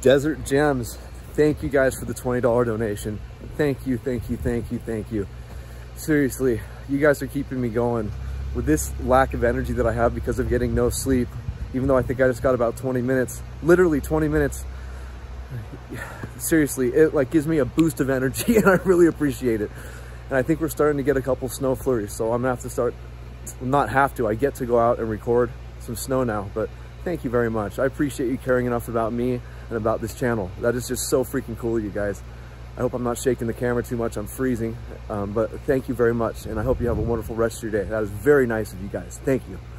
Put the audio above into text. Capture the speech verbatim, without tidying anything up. Desert Gems, thank you guys for the twenty dollar donation. Thank you, thank you, thank you, thank you. Seriously, you guys are keeping me going. With this lack of energy that I have because of getting no sleep, even though I think I just got about twenty minutes, literally twenty minutes, seriously, it like gives me a boost of energy and I really appreciate it. And I think we're starting to get a couple snow flurries, so I'm gonna have to start, not have to, I get to go out and record some snow now, but thank you very much. I appreciate you caring enough about me and about this channel. That is just so freaking cool, you guys. I hope I'm not shaking the camera too much, I'm freezing, um, but thank you very much, and I hope you have a wonderful rest of your day. That is very nice of you guys, thank you.